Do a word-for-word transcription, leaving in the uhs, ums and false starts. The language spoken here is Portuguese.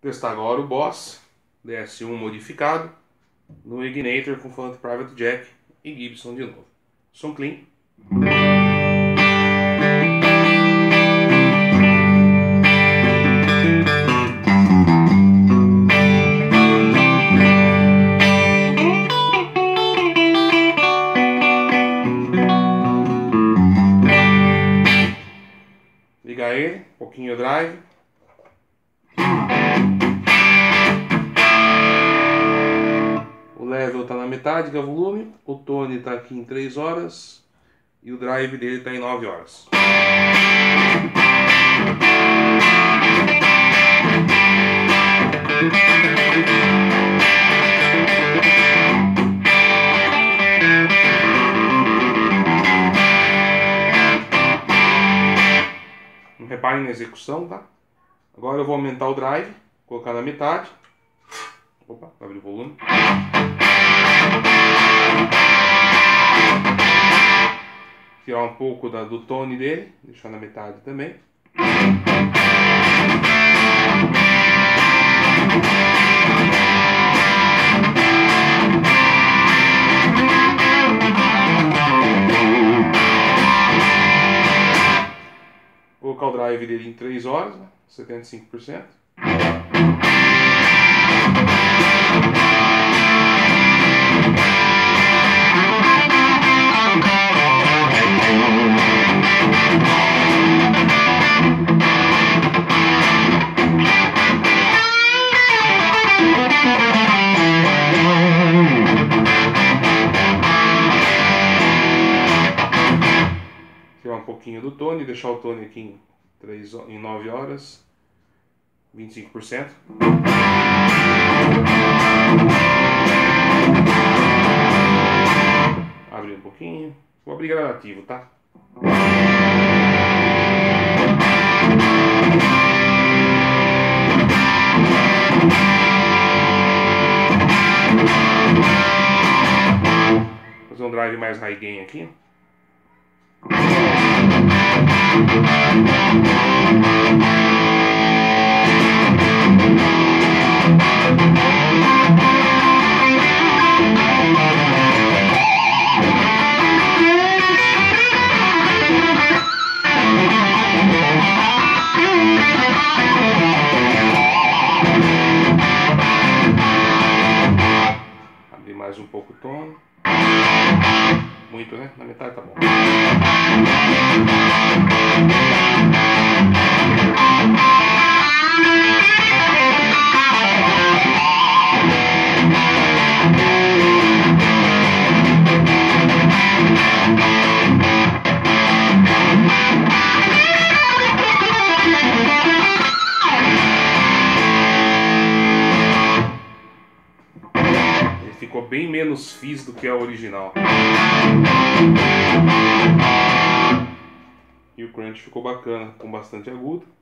Testar agora o Boss D S um modificado no Egnater com Fanto Private Jack e Gibson de novo. Som clean. Liga ele, um pouquinho o drive. O level está na metade, que é o volume. O tone está aqui em três horas. E o drive dele está em nove horas. Não reparem na execução, tá? Agora eu vou aumentar o drive, colocar na metade. Opa, abre o volume. Tirar um pouco da, do tone dele, deixar na metade também. Colocar o drive dele em três horas, né? setenta e cinco por cento. Tirar um pouquinho do tone, deixar o tone aqui em, três, em nove horas, vinte e cinco por cento. Abrir um pouquinho, vou abrir gradativo, tá? Fazer um drive mais high gain aqui. Abrir mais um pouco o tom. Muito, né? Na metade tá bom. Ele ficou bem menos fizz do que é o original. E o crunch ficou bacana, com bastante agudo.